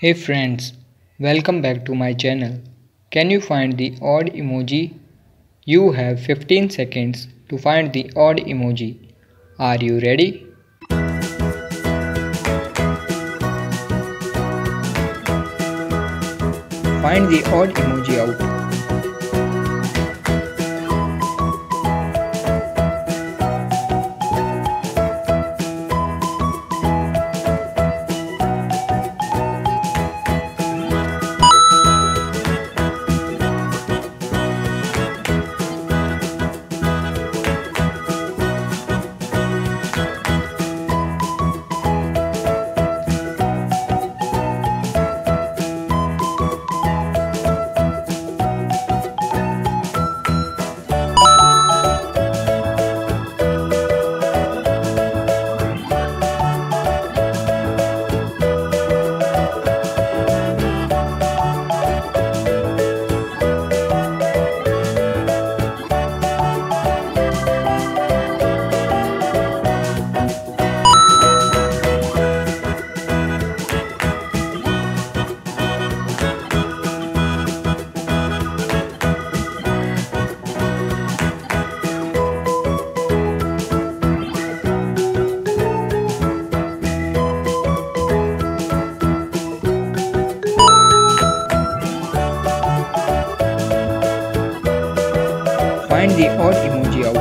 Hey friends, welcome back to my channel. Can you find the odd emoji? You have 15 seconds to find the odd emoji. Are you ready? Find the odd emoji out. Find the odd emoji out.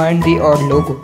Find the odd logo.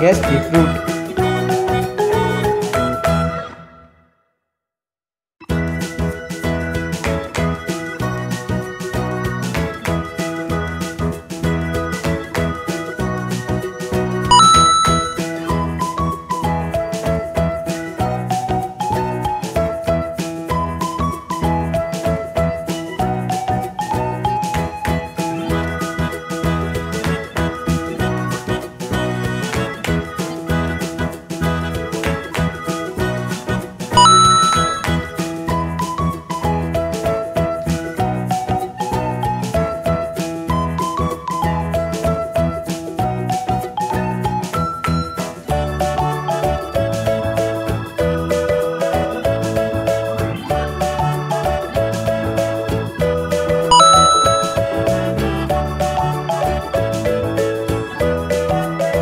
Guess the fruit.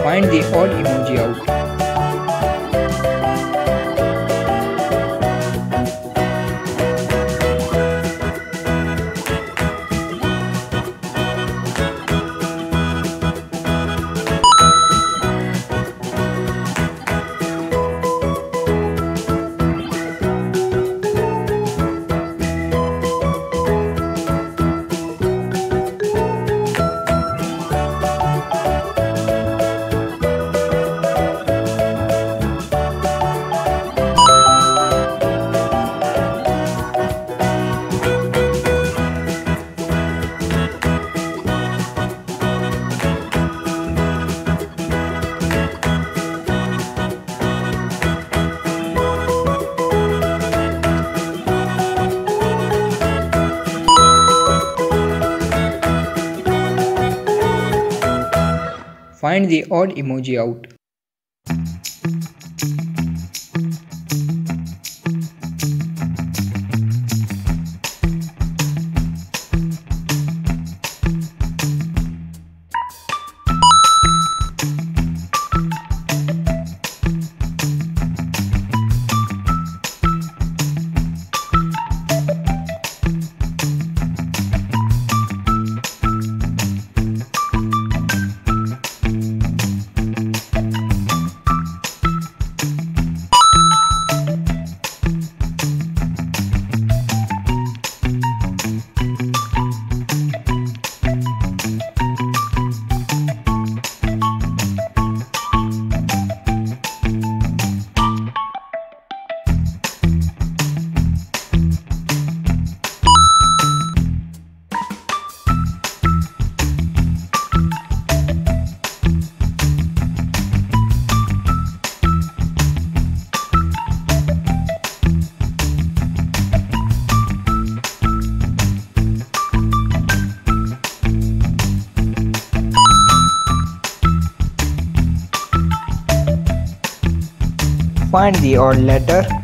Find the odd emoji out. find the odd emoji out. Find the odd letter.